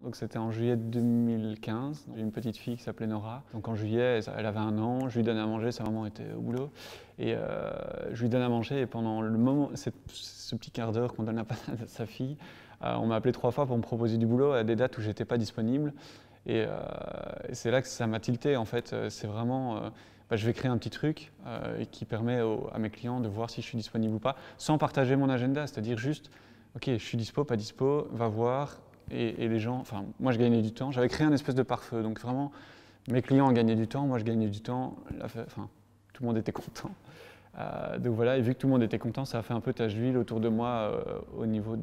Donc c'était en juillet 2015, j'ai une petite fille qui s'appelait Nora. Donc en juillet, elle avait 1 an, je lui donnais à manger, sa maman était au boulot. Et je lui donne à manger et pendant le moment, ce petit quart d'heure qu'on donne à sa fille, on m'a appelé 3 fois pour me proposer du boulot à des dates où j'étais pas disponible. Et c'est là que ça m'a tilté en fait, c'est vraiment, je vais créer un petit truc qui permet à mes clients de voir si je suis disponible ou pas, sans partager mon agenda, c'est-à-dire juste, ok, je suis dispo, pas dispo, va voir. Et les gens, enfin, moi je gagnais du temps, j'avais créé un espèce de pare-feu, donc vraiment, mes clients gagnaient du temps, moi je gagnais du temps, enfin, tout le monde était content. Donc voilà, et vu que tout le monde était content, ça a fait un peu tache d'huile autour de moi au niveau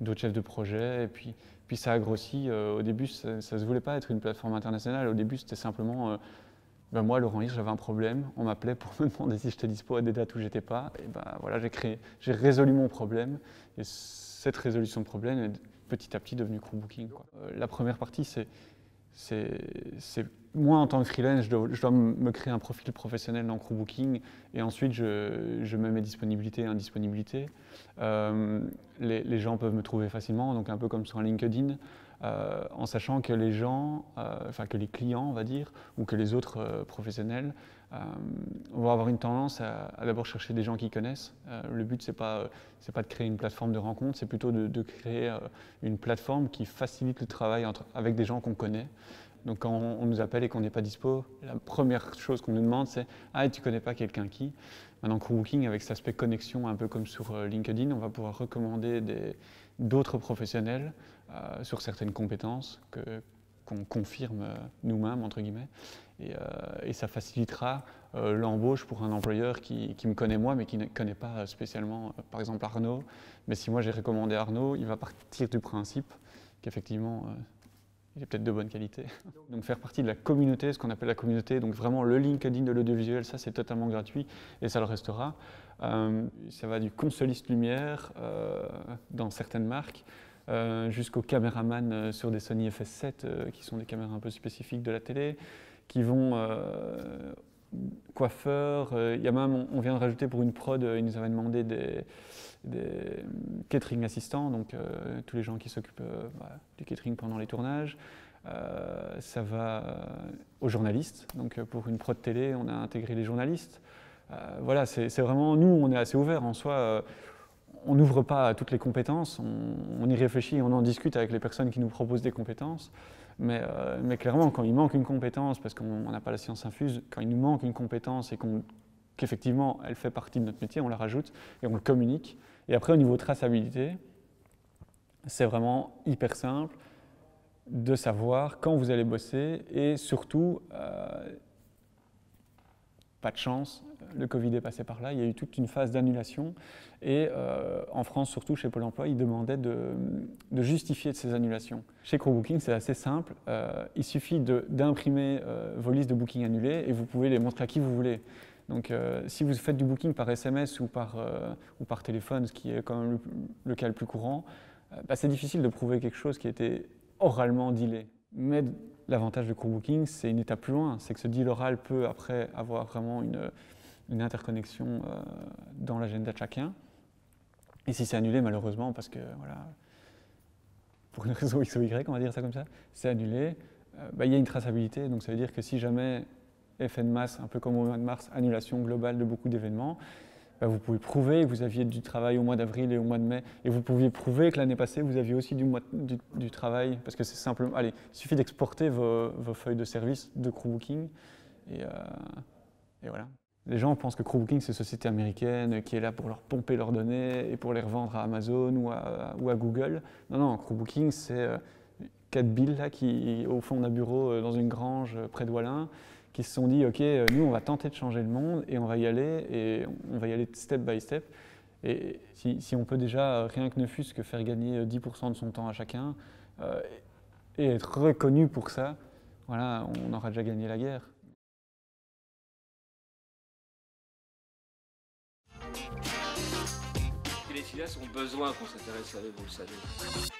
d'autres chefs de projet, et puis ça a grossi. Au début, ça ne se voulait pas être une plateforme internationale, au début c'était simplement, moi, Laurent Hirtz, j'avais un problème, on m'appelait pour me demander si j'étais dispo à des dates où j'étais pas, et voilà, j'ai résolu mon problème, et cette résolution de problème est petit à petit devenu Crewbooking. La première partie, c'est moi en tant que freelance, je dois me créer un profil professionnel dans Crewbooking et ensuite je mets mes disponibilités et indisponibilités. Les gens peuvent me trouver facilement, donc un peu comme sur un LinkedIn, en sachant que les gens, que les clients, on va dire, ou que les autres professionnels vont avoir une tendance à d'abord chercher des gens qu'ils connaissent. Le but, c'est pas de créer une plateforme de rencontre, c'est plutôt de créer une plateforme qui facilite le travail avec des gens qu'on connaît. Donc quand on nous appelle et qu'on n'est pas dispo, la première chose qu'on nous demande c'est « Ah, tu connais pas quelqu'un qui ?» Maintenant, Crewbooking, avec cet aspect connexion, un peu comme sur LinkedIn, on va pouvoir recommander d'autres professionnels sur certaines compétences qu'on confirme nous-mêmes, entre guillemets. Et ça facilitera l'embauche pour un employeur qui me connaît moi, mais qui ne connaît pas spécialement, par exemple, Arnaud. Mais si moi j'ai recommandé Arnaud, il va partir du principe qu'effectivement, il est peut-être de bonne qualité. Donc faire partie de la communauté, ce qu'on appelle la communauté, donc vraiment le LinkedIn de l'audiovisuel, ça c'est totalement gratuit et ça le restera. Ça va du consoliste lumière dans certaines marques jusqu'aux caméramans sur des Sony FS7 qui sont des caméras un peu spécifiques de la télé, qui vont coiffeurs. Il y a même, on vient de rajouter pour une prod, ils nous avaient demandé des catering assistants, donc tous les gens qui s'occupent du catering pendant les tournages. Ça va aux journalistes, donc pour une prod télé, on a intégré les journalistes. Voilà, c'est vraiment, nous, on est assez ouverts en soi. On n'ouvre pas à toutes les compétences, on y réfléchit, on en discute avec les personnes qui nous proposent des compétences. Mais clairement, quand il manque une compétence, parce qu'on n'a pas la science infuse, quand il nous manque une compétence et qu'effectivement elle fait partie de notre métier, on la rajoute et on le communique. Et après, au niveau traçabilité, c'est vraiment hyper simple de savoir quand vous allez bosser et surtout, pas de chance, le Covid est passé par là, il y a eu toute une phase d'annulation et en France, surtout chez Pôle emploi, ils demandaient de justifier de ces annulations. Chez Crewbooking, c'est assez simple, il suffit d'imprimer vos listes de bookings annulés et vous pouvez les montrer à qui vous voulez. Donc si vous faites du booking par SMS ou par téléphone, ce qui est quand même le cas le plus courant, c'est difficile de prouver quelque chose qui a été oralement dealé. Mais l'avantage de Crewbooking, c'est une étape plus loin, c'est que ce deal oral peut après avoir vraiment une interconnexion dans l'agenda de chacun. Et si c'est annulé, malheureusement, parce que voilà, pour une raison X ou Y, on va dire ça comme ça, c'est annulé, il y a une traçabilité, donc ça veut dire que si jamais effet de masse, un peu comme au mois de mars, annulation globale de beaucoup d'événements, vous pouvez prouver que vous aviez du travail au mois d'avril et au mois de mai, et vous pouviez prouver que l'année passée, vous aviez aussi du travail, parce que c'est simplement, allez, il suffit d'exporter vos feuilles de service de Crewbooking, et voilà. Les gens pensent que Crewbooking, c'est une société américaine qui est là pour leur pomper leurs données et pour les revendre à Amazon ou à Google. Non, non, Crewbooking, c'est 4 billes là, qui, au fond d'un bureau, dans une grange près de Wallin, qui se sont dit, ok, nous on va tenter de changer le monde et on va y aller, step by step. Et si on peut déjà, rien que ne fût-ce que faire gagner 10% de son temps à chacun et être reconnu pour ça, voilà, on aura déjà gagné la guerre. Les filles ont besoin qu'on s'intéresse à eux, vous le savez.